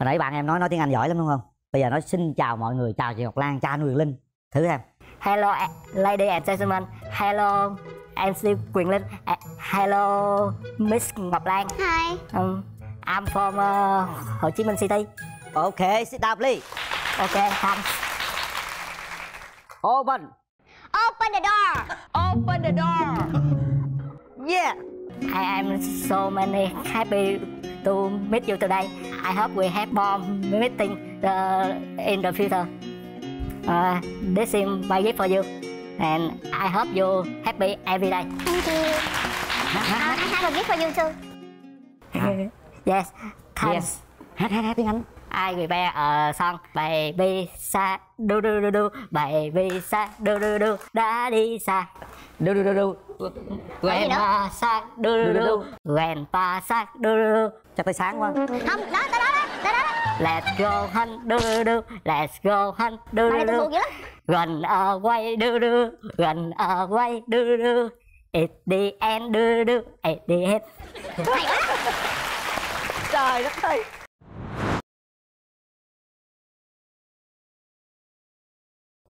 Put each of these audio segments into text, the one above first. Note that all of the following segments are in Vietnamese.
Hồi nãy bạn em nói tiếng Anh giỏi lắm đúng không? Bây giờ nói xin chào mọi người, chào chị Ngọc Lan, chào anh Quyền Linh. Thử xem. Hello lady and gentlemen. Hello MC Quyền Linh. Hello Miss Ngọc Lan. Hi. I'm from Hồ Chí Minh City. Okay, sit down please. Okay, thanks. Open. Open the door. Open the door. Yeah. I am so many happy to meet you today. I hope we have more meeting in the future. This is my gift for you, and I hope you happy every day. Thank you. I have a gift for you too. Yes. Yes. Hát tiếng Anh. I prepare a song baby sa do do do do baby sa do do do đã đi xa do do do do grandpa sa do do do grandpa sa do do do. Chắc tới sáng quá. Không, đó. Let's go hunt do do do, let's go hunt do do do. Run away do do, run away do do. At the end do do, at the end. Trời đất ơi.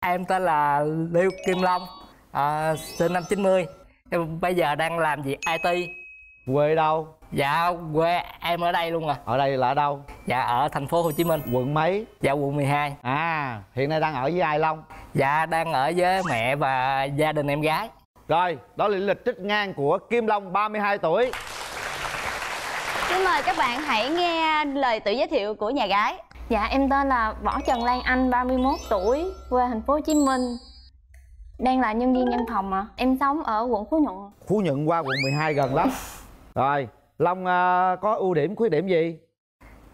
Em tên là Lưu Kim Long, sinh năm 90. Em bây giờ đang làm việc IT. Quê đâu? Dạ quê em ở đây luôn à. Ở đây là ở đâu? Dạ ở thành phố Hồ Chí Minh. Quận mấy? Dạ quận 12. À, hiện nay đang ở với ai Long? Dạ đang ở với mẹ và gia đình em gái. Rồi, đó là lịch trích ngang của Kim Long 32 tuổi. Xin mời các bạn hãy nghe lời tự giới thiệu của nhà gái. Dạ em tên là Võ Trần Lan Anh, 31 tuổi, quê thành phố Hồ Chí Minh. Đang là nhân viên văn phòng ạ. Em sống ở quận Phú Nhuận. Phú Nhuận qua quận 12 gần lắm. Rồi, Long có ưu điểm, khuyết điểm gì?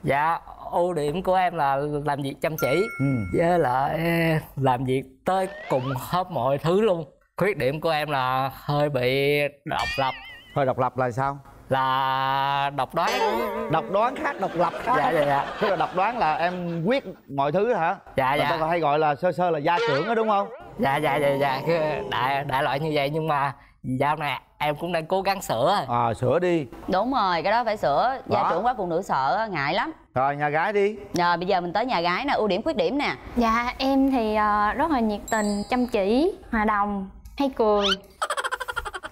Dạ, ưu điểm của em là làm việc chăm chỉ. Với lại làm việc tới cùng hết mọi thứ luôn. Khuyết điểm của em là hơi bị độc lập. Hơi độc lập là sao? Là độc đoán. Độc đoán khác độc lập khác. Dạ. Tức là độc đoán là em quyết mọi thứ hả? Dạ. Người ta hay gọi là sơ là gia trưởng đó đúng không? Dạ. Đại loại như vậy, nhưng mà dạo này em cũng đang cố gắng sửa. Sửa đi. Đúng rồi, cái đó phải sửa. Gia trưởng quá phụ nữ sợ, ngại lắm. Rồi nhà gái đi. Rồi bây giờ mình tới nhà gái nè, ưu điểm khuyết điểm nè. Dạ em thì rất là nhiệt tình, chăm chỉ, hòa đồng, hay cười.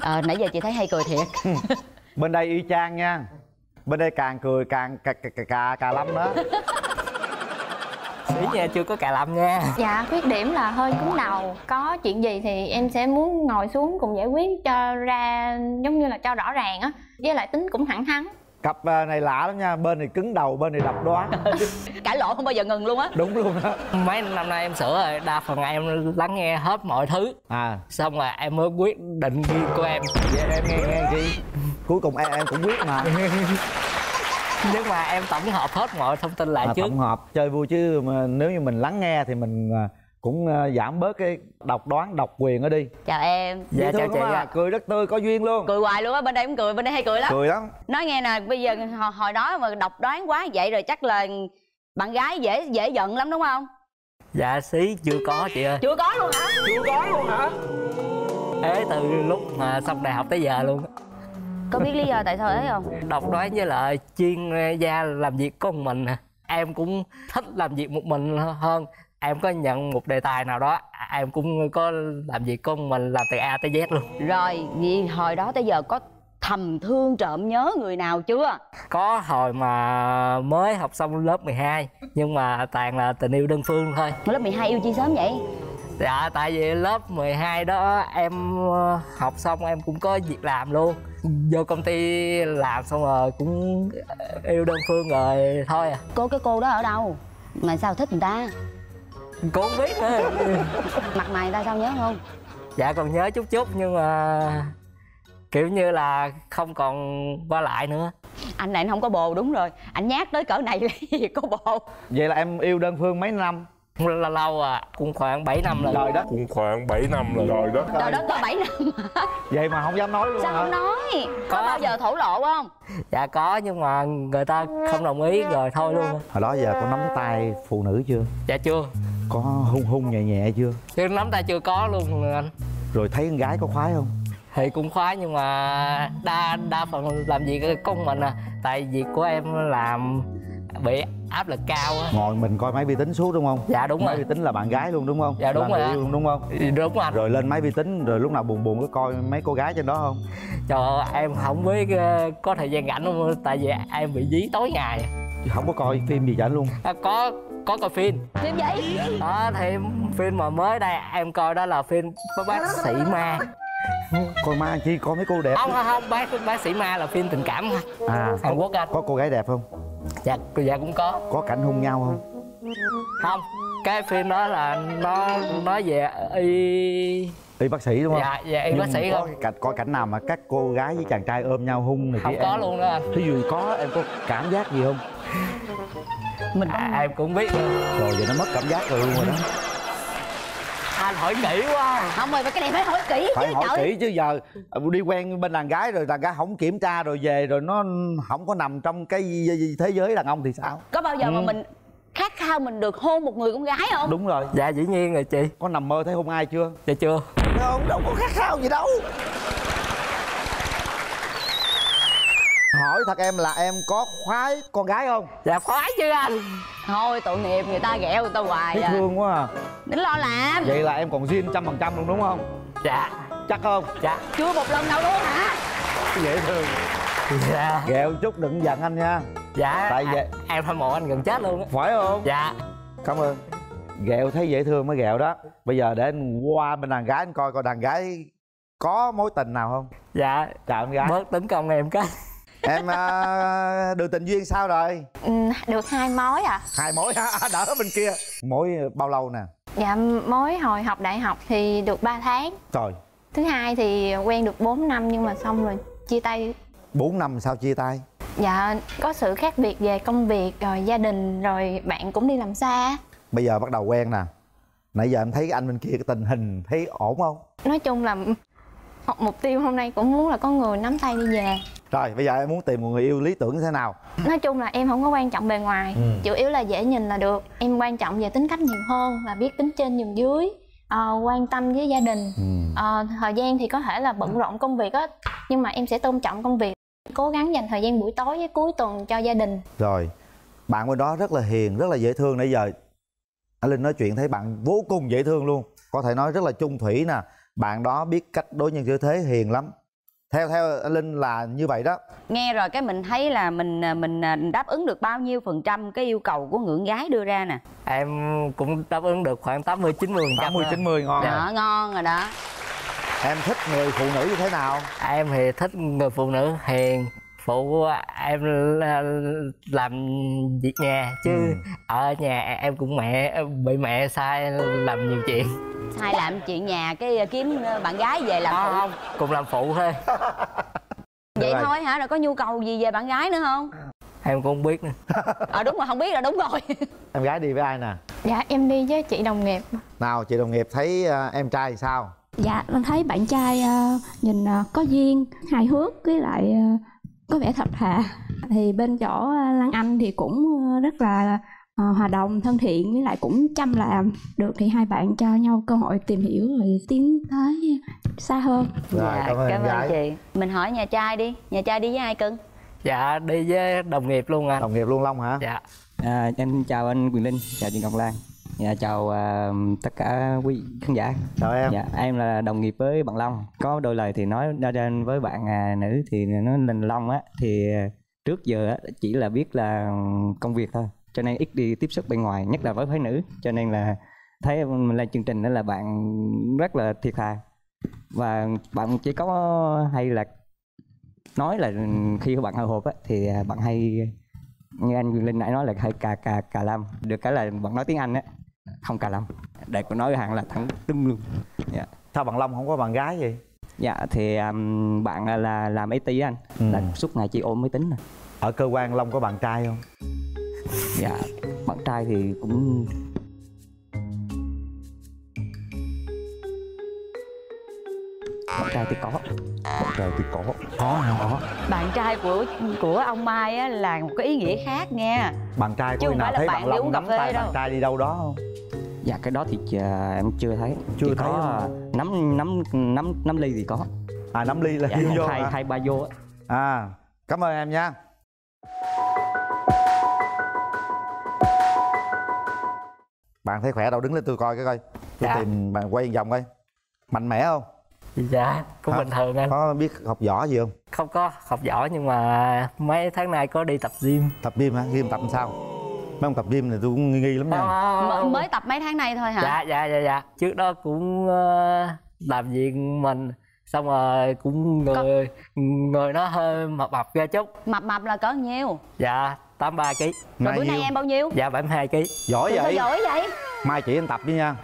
Nãy giờ chị thấy hay cười thiệt. Bên đây y chang nha. Bên đây càng cười càng cà lắm đó. Sĩ nha, chưa có cà lắm nha. Dạ, khuyết điểm là hơi cứng đầu. Có chuyện gì thì em sẽ muốn ngồi xuống cùng giải quyết cho ra, giống như là cho rõ ràng á. Với lại tính cũng thẳng thắn. Cặp này lạ lắm nha, bên này cứng đầu, bên này độc đoán. Cãi lộn không bao giờ ngừng luôn á. Đúng luôn đó. Mấy năm nay em sửa rồi, đa phần em lắng nghe hết mọi thứ. Xong rồi em mới quyết định riêng của em. Vậy em nghe gì? Cuối cùng em cũng biết mà. Nhưng mà em tổng hợp hết mọi thông tin lại chứ. Tổng hợp chơi vui chứ, mà nếu như mình lắng nghe thì mình cũng giảm bớt cái độc đoán, độc quyền ở đi. Chào em. Dạ chào chị ạ. Cười rất tươi, có duyên luôn. Cười hoài luôn á, bên đây cũng cười, bên đây hay cười lắm. Cười lắm. Nói nghe nè, bây giờ hồi đó mà độc đoán quá vậy rồi chắc là bạn gái dễ giận lắm đúng không? Dạ xí chưa có chị ơi. Chưa có luôn hả? Chưa có luôn hả? Ế từ lúc mà xong đại học tới giờ luôn. Có biết lý do tại sao ấy không? Độc đoán với lại chuyên gia làm việc có một mình. Em cũng thích làm việc một mình hơn. Em có nhận một đề tài nào đó, em cũng có làm việc có một mình, làm từ A tới Z luôn. Rồi, vì hồi đó tới giờ có thầm thương trộm nhớ người nào chưa? Có hồi mà mới học xong lớp 12. Nhưng mà toàn là tình yêu đơn phương thôi. Lớp 12 yêu chi sớm vậy? Dạ, tại vì lớp 12 đó em học xong em cũng có việc làm luôn. Vô công ty làm xong rồi cũng yêu đơn phương rồi thôi à. Cái cô đó ở đâu? Mà sao thích người ta? Cô không biết nữa. Mặt mày người ta sao nhớ không? Dạ còn nhớ chút chút nhưng mà kiểu như là không còn qua lại nữa. Anh này anh không có bồ đúng rồi. Anh nhát tới cỡ này thì có bồ. Vậy là em yêu đơn phương mấy năm? Lâu à, cũng khoảng 7 năm rồi. Rồi đó. Cũng khoảng 7 năm rồi. Rồi đó. Rồi đó có 7 năm. Vậy mà không dám nói luôn. Sao hả? Không nói. Có bao giờ thổ lộ không? Dạ có, nhưng mà người ta không đồng ý rồi thôi luôn. Hồi đó giờ có nắm tay phụ nữ chưa? Dạ chưa. Có hung nhẹ nhẹ chưa? Chứ nắm tay chưa có luôn anh. Rồi thấy con gái có khoái không? Thì cũng khoái nhưng mà đa phần làm việc công mình à. Tại việc của em làm bị áp lực cao á. Ngồi mình coi máy vi tính suốt đúng không? Dạ đúng rồi. Máy vi tính là bạn gái luôn đúng không? Dạ đúng rồi luôn đúng không? Đúng rồi. Rồi lên máy vi tính rồi lúc nào buồn buồn có coi mấy cô gái trên đó không? Trời em không biết có thời gian rảnh không, tại vì em bị dí tối ngày. Không có coi phim gì rảnh luôn? À, có coi phim. Phim gì? Đó thì phim mà mới đây em coi đó là phim Bác Sĩ Ma. Coi ma chi, coi mấy cô đẹp. Không không không, bác sĩ ma là phim tình cảm à, Hàn Quốc anh. Có cô gái đẹp không? Dạ, dạ cũng có. Có cảnh hôn nhau không? Không, cái phim đó là nó nói về y bác sĩ đúng không? Dạ, dạ y bác sĩ không? Có cảnh nào mà các cô gái với chàng trai ôm nhau hung này kia? Không có em... luôn đó anh. Thí dụ có, em có cảm giác gì không? Mình em cũng biết. Rồi vậy nó mất cảm giác rồi luôn rồi đó. Anh hỏi kỹ quá. Không rồi, mà cái này phải hỏi kỹ chứ. Phải hỏi kỹ chứ, giờ đi quen bên đàn gái rồi đàn gái không kiểm tra rồi về rồi nó không có nằm trong cái thế giới đàn ông thì sao? Có bao giờ mà mình khát khao mình được hôn một người con gái không? Đúng rồi. Dạ dĩ nhiên rồi chị. Có nằm mơ thấy hôn ai chưa? Dạ chưa. Không, đâu có khát khao gì đâu. Hỏi thật em là em có khoái con gái không? Dạ khoái chứ anh. Thôi tội nghiệp, người ta ghẹo người ta hoài. Thấy thương quá à. Đến lo làm. Vậy là em còn zin 100% luôn đúng không? Dạ. Chắc không? Dạ. Chưa một lần đâu luôn hả? Dễ thương. Dạ. Ghẹo chút đừng giận anh nha. Dạ. Tại vậy em hâm mộ anh gần chết luôn á. Phải không? Dạ. Cảm ơn. Ghẹo thấy dễ thương mới ghẹo đó. Bây giờ để anh qua bên đàn gái anh coi coi đàn gái có mối tình nào không? Dạ. Chào em gái. Bớt tấn công em cái. Em được tình duyên sao rồi? Được 2 mối ạ. 2 mối hả? Đỡ bên kia. Mối bao lâu nè? Dạ mối hồi học đại học thì được 3 tháng. Trời. Thứ hai thì quen được 4 năm nhưng mà xong rồi chia tay. 4 năm sao chia tay? Dạ có sự khác biệt về công việc rồi gia đình rồi bạn cũng đi làm xa. Bây giờ bắt đầu quen nè. Nãy giờ em thấy anh bên kia cái tình hình thấy ổn không? Nói chung là mục tiêu hôm nay cũng muốn là có người nắm tay đi về. Rồi bây giờ em muốn tìm một người yêu lý tưởng như thế nào? Nói chung là em không có quan trọng bề ngoài, chủ yếu là dễ nhìn là được. Em quan trọng về tính cách nhiều hơn, là biết tính trên nhường dưới, quan tâm với gia đình. Thời gian thì có thể là bận rộn công việc á, nhưng mà em sẽ tôn trọng công việc, cố gắng dành thời gian buổi tối với cuối tuần cho gia đình. Rồi bạn bên đó rất là hiền, rất là dễ thương. Nãy giờ anh Linh nói chuyện thấy bạn vô cùng dễ thương luôn, có thể nói rất là chung thủy nè. Bạn đó biết cách đối nhân xử thế, hiền lắm. Theo anh Linh là như vậy đó. Nghe rồi cái mình thấy là mình đáp ứng được bao nhiêu % cái yêu cầu của người gái đưa ra nè? Em cũng đáp ứng được khoảng 80-90%. 80-90 ngon. Đó ngon rồi đó. Em thích người phụ nữ như thế nào? Em thì thích người phụ nữ hiền, phụ em làm việc nhà chứ ở nhà em cũng bị mẹ sai làm nhiều chuyện. Hay làm chuyện nhà cái kiếm bạn gái về làm phụ? Không, cùng làm phụ thôi. Vậy thôi hả? Rồi có nhu cầu gì về bạn gái nữa không? Em cũng không biết nữa. Đúng rồi, không biết là đúng rồi. Em gái đi với ai nè? Dạ em đi với chị đồng nghiệp. Nào chị đồng nghiệp thấy em trai thì sao? Dạ em thấy bạn trai nhìn có duyên, hài hước với lại có vẻ thật thà. Thì bên chỗ Lan Anh thì cũng rất là hòa đồng, thân thiện, với lại cũng chăm làm. Được thì hai bạn cho nhau cơ hội tìm hiểu rồi tiến tới xa hơn. Rồi, dạ, cảm ơn chị. Mình hỏi nhà trai đi. Nhà trai đi với ai cưng? Dạ đi với đồng nghiệp luôn anh. Đồng nghiệp luôn Long hả? Dạ. Em chào anh Quyền Linh, chào chị Ngọc Lan, chào tất cả quý khán giả. Chào em. Dạ, em là đồng nghiệp với bạn Long. Có đôi lời thì nói ra với bạn nữ thì nó lên Long á, thì trước giờ á, chỉ là biết là công việc thôi, cho nên ít đi tiếp xúc bên ngoài, nhất là với phái nữ. Cho nên là thấy mình lên chương trình đó là bạn rất là thiệt thà, và bạn chỉ có hay là nói là khi bạn hồi hộp á, thì bạn hay như anh Quyền Linh nãy nói là hay cà lâm. Được cái là bạn nói tiếng Anh á không cà lâm, để có nói hàng là thẳng tưng luôn. Dạ. Sao bạn Long không có bạn gái vậy? Dạ thì bạn là làm IT anh, là suốt ngày chỉ ôm máy tính. Ở cơ quan Long có bạn trai không? Dạ, bạn trai thì cũng... Bạn trai thì có. Bạn trai thì có. Có. Bạn trai của ông Mai á, là một cái ý nghĩa khác nha. Bạn trai của nào thấy bạn Long nắm tay bạn trai đi đâu đó không? Dạ, cái đó thì em chưa thấy. Chưa chỉ thấy có nắm ly thì có. À, nắm ly là dạ, vô hả? 2-3 vô á. À, cảm ơn em nha. Bạn thấy khỏe đâu, đứng lên tôi coi cái coi. Tôi tìm bạn quay vòng coi. Mạnh mẽ không? Dạ, cũng bình thường anh. Có biết học võ gì không? Không có, học võ nhưng mà mấy tháng nay có đi tập gym. Tập gym hả? Gym tập làm sao? Mấy ông tập gym này tôi cũng nghi lắm nha. Mới tập mấy tháng nay thôi hả? Dạ. Trước đó cũng làm việc mình. Xong rồi cũng người nó hơi mập mập ra chút. Mập mập là cỡ nhiêu? Dạ 83 kg. Rồi bữa nay em bao nhiêu? Dạ 72 kg. Giỏi vậy? Giỏi vậy? Mai chỉ anh tập đi nha.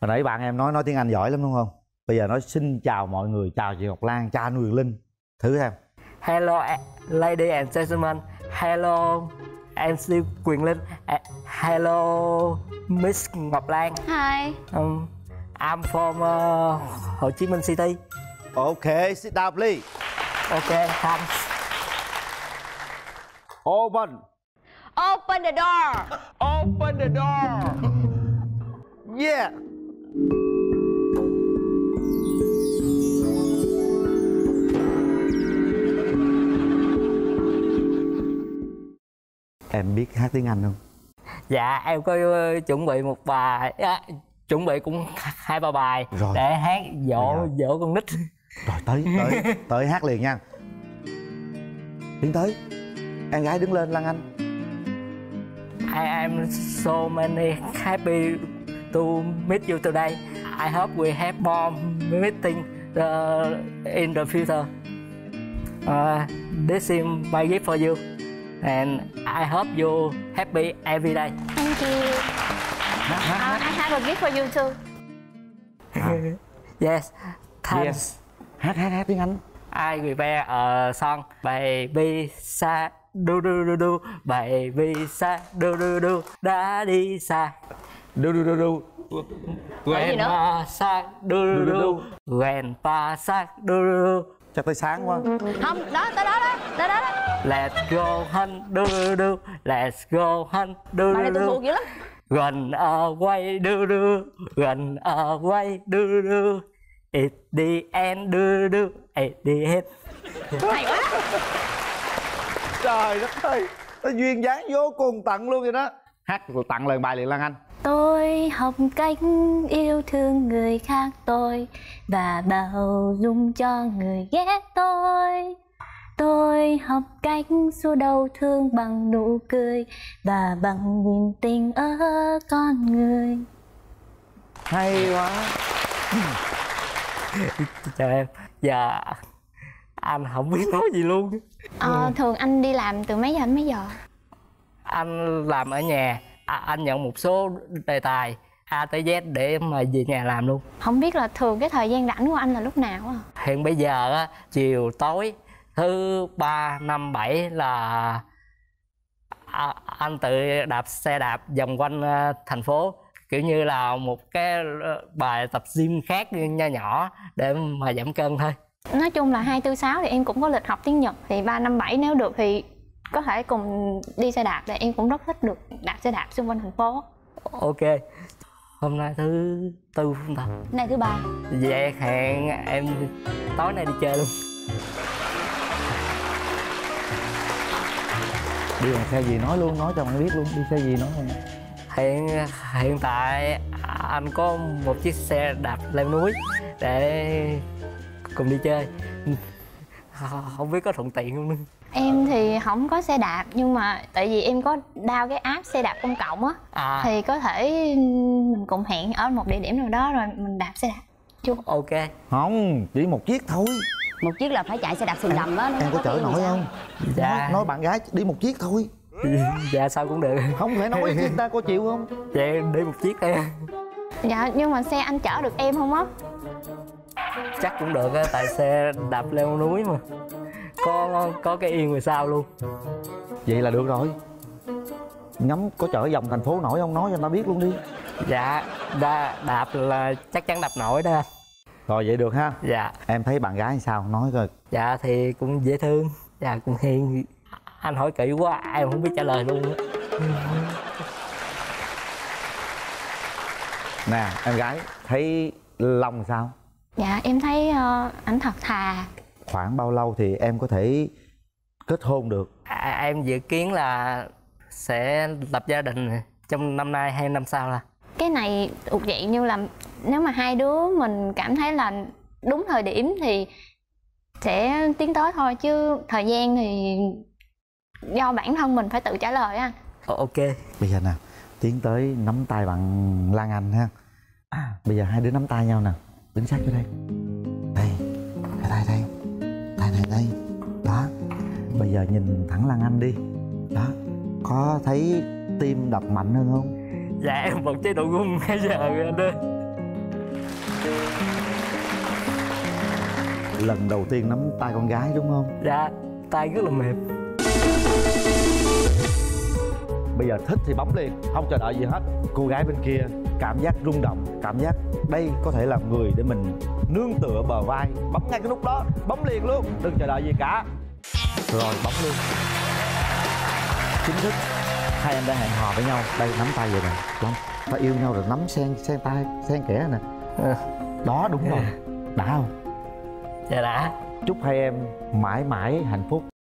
Hồi nãy bạn em nói tiếng Anh giỏi lắm đúng không? Bây giờ nói xin chào mọi người, chào chị Ngọc Lan, chào Quyền Linh. Thử xem. Hello lady and gentlemen. Hello MC Quyền Linh. Hello Miss Ngọc Lan. Hi. I'm from Hồ Chí Minh City. Okay, sit down please. Okay, thanks. Open. Open the door. Open the door. Yeah. Em biết hát tiếng Anh không? Dạ, em có chuẩn bị một bài. Chuẩn bị cũng 2-3 bài rồi. Để hát dỗ con nít. Rồi tới hát liền nha. Tiến tới. Em gái đứng lên Lan Anh. I am so many happy to meet you today. I hope we have more meeting in the future. This is my gift for you. And I hope you happy every day. Thank you. I have a gift for you too. Yes, thanks. Hát tiếng Anh. I prepare a song. Baby sa du du du du. Baby sa du du du. Đã đi xa. Du du du du. Grandpa sa du du du. Grandpa sa du du du. Chắc tới sáng quá. Không, đó, tới đó đó, tới đó đó. Let's go hunt du du du. Let's go hunt du du du. Bài này tôi thuộc dữ lắm. Run away, do do. Run away, do do. At the end, do do. At the end. Hay quá. Trời đất ơi, nó duyên dáng vô cùng tận luôn vậy đó. Hát tặng lời bài liền Lan Anh. Tôi học cách yêu thương người khác tôi và bao dung cho người ghét tôi. Tôi học cách xua đau thương bằng nụ cười và bằng niềm tin ở con người. Hay quá. Trời em, giờ anh không biết nói gì luôn. Thường anh đi làm từ mấy giờ đến mấy giờ? Anh làm ở nhà, anh nhận một số đề tài A tới Z để mà về nhà làm luôn. Không biết là thường cái thời gian rảnh của anh là lúc nào à? Hiện bây giờ á, chiều tối thứ 3, 5, 7 là anh tự đạp xe đạp vòng quanh thành phố, kiểu như là một cái bài tập gym khác nho nhỏ để mà giảm cân thôi. Nói chung là 2, 4, 6 thì em cũng có lịch học tiếng Nhật, thì 3, 5, 7 nếu được thì có thể cùng đi xe đạp, thì em cũng rất thích được đạp xe đạp xung quanh thành phố. Ok, hôm nay thứ tư không ta? Hôm nay thứ 3. Vậy hẹn em tối nay đi chơi luôn. Đi bằng xe gì nói luôn, nói cho bạn biết luôn, đi xe gì nói luôn. Hiện tại anh có một chiếc xe đạp leo núi để cùng đi chơi. Không biết có thuận tiện không nữa. Em thì không có xe đạp, nhưng mà tại vì em có download cái app xe đạp công cộng á. Thì có thể mình cùng hẹn ở một địa điểm nào đó rồi mình đạp xe đạp chung. Ok. Không, chỉ một chiếc thôi. Một chiếc là phải chạy xe đạp sườn đầm á. Em có chở nổi không? Dạ. Nói bạn gái đi một chiếc thôi. Dạ sao cũng được. Không thể nói chiếc ta có chịu không? Dạ đi một chiếc em. Dạ nhưng mà xe anh chở được em không á? Chắc cũng được á, tại xe đạp leo núi mà. Có cái yên về sau luôn. Vậy là được rồi. Ngắm có chở vòng thành phố nổi không? Nói cho người ta biết luôn đi. Dạ đạp là chắc chắn đạp nổi đó. Rồi vậy được ha. Dạ. Em thấy bạn gái sao? Nói rồi. Dạ thì cũng dễ thương. Dạ cũng hiền. Anh hỏi kỹ quá em không biết trả lời luôn. Nè em gái thấy Long sao? Dạ em thấy ảnh thật thà. Khoảng bao lâu thì em có thể kết hôn được? Em dự kiến là sẽ lập gia đình trong năm nay hay năm sau là cái này thuộc dạng như là nếu mà hai đứa mình cảm thấy là đúng thời điểm thì sẽ tiến tới thôi, chứ thời gian thì do bản thân mình phải tự trả lời á. Ok, bây giờ nè, tiến tới nắm tay bạn Lan Anh ha. Bây giờ hai đứa nắm tay nhau nè, đứng sát vô đây. Đây, cái tay đây, tay này đây. Đó, bây giờ nhìn thẳng Lan Anh đi. Đó, có thấy tim đập mạnh hơn không? Dạ em vẫn chế độ gung bây giờ anh ơi. Lần đầu tiên nắm tay con gái đúng không? Dạ, tay rất là mềm. Bây giờ thích thì bấm liền, không chờ đợi gì hết. Cô gái bên kia cảm giác rung động, cảm giác đây có thể là người để mình nương tựa bờ vai. Bấm ngay cái nút đó, bấm liền luôn, đừng chờ đợi gì cả. Rồi bấm luôn. Chính thức hai em đã hẹn hò với nhau. Đây nắm tay vậy nè, đúng không? Ta yêu nhau rồi nắm sen tay, sen kẽ nè. Đó đúng rồi, đã không? Dạ đã. Chúc hai em mãi mãi hạnh phúc.